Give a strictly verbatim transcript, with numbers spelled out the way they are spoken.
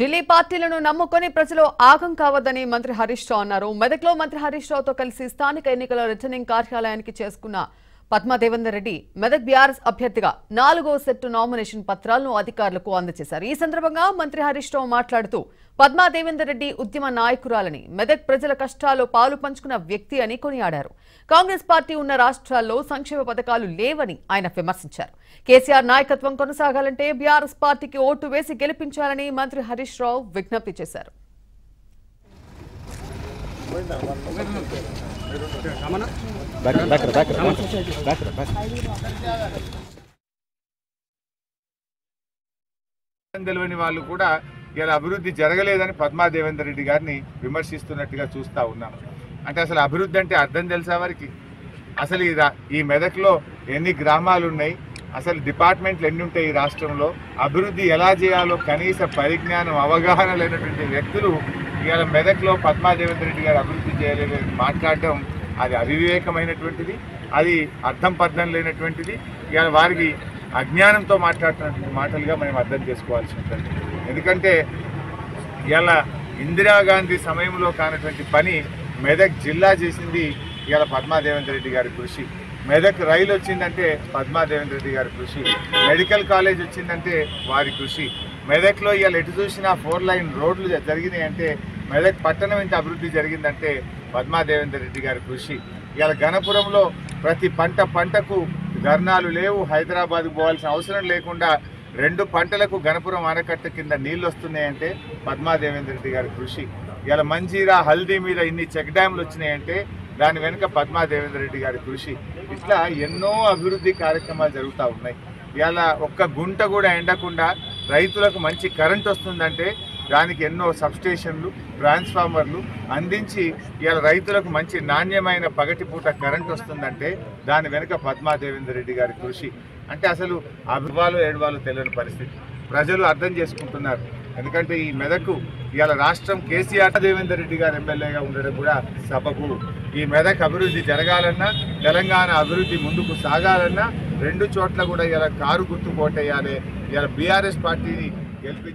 ఢిల్లీ పార్టీలను నమ్ముకొని ప్రజలు ఆగం కావద్దని మంత్రి హరీష్ రావు అన్నారు. మెదక్లో మంత్రి హరీష్ రావుతో కలిసి స్థానిక ఎన్నికల రిటర్నింగ్ కార్యాలయానికి చేసుకున్న పద్మా దేవేందర్ రెడ్డి మెదక్ బీఆర్ఎస్ అభ్యర్థిగా నాలుగో సెట్ నామినేషన్ పత్రాలను అధికారులకు అందజేశారు. ఈ సందర్భంగా మంత్రి హరీష్ రావు మాట్లాడుతూ పద్మా దేవేందర్ రెడ్డి ఉద్యమ నాయకురాలని, మెదక్ ప్రజల కష్టాల్లో పాలు పంచుకున్న వ్యక్తి అని కొనియాడారు. కాంగ్రెస్ పార్టీ ఉన్న రాష్ట్రాల్లో సంక్షేమ పథకాలు లేవని ఆయన విమర్శించారు. కేసీఆర్ నాయకత్వం కొనసాగాలంటే బీఆర్ఎస్ పార్టీకి ఓటు వేసి గెలిపించాలని మంత్రి హరీష్ రావు విజ్ఞప్తి చేశారు. తెలియని వాళ్ళు కూడా ఇలా అభివృద్ధి జరగలేదని పద్మా దేవేందర్ రెడ్డి గారిని విమర్శిస్తున్నట్టుగా చూస్తూ ఉన్నాం. అంటే అసలు అభివృద్ధి అంటే అర్థం తెలిసే వారికి అసలు ఈ ఈ మెదక్లో ఎన్ని గ్రామాలు ఉన్నాయి, అసలు డిపార్ట్మెంట్లు ఎన్ని ఉంటాయి, ఈ రాష్ట్రంలో అభివృద్ధి ఎలా చేయాలో కనీస పరిజ్ఞానం అవగాహన లేనటువంటి వ్యక్తులు ఇవాళ మెదక్లో పద్మా దేవేందర్ రెడ్డి గారు అభివృద్ధి చేయలేదని మాట్లాడడం అది అవివేకమైనటువంటిది, అది అర్థం పర్థం లేనటువంటిది, ఇవాళ వారికి అజ్ఞానంతో మాట్లాడుతున్నటువంటి మాటలుగా మనం అర్థం చేసుకోవాల్సి ఉంటుంది. ఎందుకంటే ఇవాళ ఇందిరాగాంధీ సమయంలో కానటువంటి పని మెదక్ జిల్లా చేసింది ఇవాళ పద్మా దేవేందర్ రెడ్డి గారి కృషి. మెదక్ రైలు వచ్చిందంటే పద్మా దేవేందర్ రెడ్డి గారి కృషి. మెడికల్ కాలేజ్ వచ్చిందంటే వారి కృషి. మెదక్లో ఇవాళ ఎటు చూసినా ఫోర్ లైన్ రోడ్లు జరిగినాయంటే, మెదక్ పట్టణం ఇంత అభివృద్ధి జరిగిందంటే పద్మా దేవేందర్ రెడ్డి గారి కృషి. ఇవాళ ఘనపురంలో ప్రతి పంట పంటకు ధర్నాలు లేవు, హైదరాబాద్కు పోవాల్సిన అవసరం లేకుండా రెండు పంటలకు ఘనపురం ఆనకట్ట కింద నీళ్ళు వస్తున్నాయంటే పద్మా దేవేందర్ రెడ్డి గారి కృషి. ఇవాళ మంజీరా, హల్దీ మీద ఇన్ని చెక్ డ్యాములు వచ్చినాయంటే దాని వెనుక పద్మా దేవేందర్ రెడ్డి గారి కృషి. ఇట్లా ఎన్నో అభివృద్ధి కార్యక్రమాలు జరుగుతూ ఉన్నాయి. ఇవాళ ఒక్క గుంట కూడా ఎండకుండా రైతులకు మంచి కరెంట్ వస్తుందంటే దానికి ఎన్నో సబ్స్టేషన్లు, ట్రాన్స్ఫార్మర్లు అందించి ఇవాళ రైతులకు మంచి నాణ్యమైన పగటిపూట కరెంట్ వస్తుందంటే దాని వెనుక పద్మా దేవేందర్ రెడ్డి గారి కృషి. అంటే అసలు అభివాలు ఏడవాలు తెలియని పరిస్థితి ప్రజలు అర్థం చేసుకుంటున్నారు. ఎందుకంటే ఈ మెదక్ ఇవాళ రాష్ట్రం కేసీఆర్ దేవేందర్ రెడ్డి గారు ఎమ్మెల్యేగా ఉండడం కూడా సబబు. ఈ మెదక్ అభివృద్ధి జరగాలన్నా, తెలంగాణ అభివృద్ధి ముందుకు సాగాలన్నా రెండు చోట్ల కూడా ఇలా కారు గుర్తు పోటేయాలి. ఇలా బీఆర్ఎస్ పార్టీని గెలిపి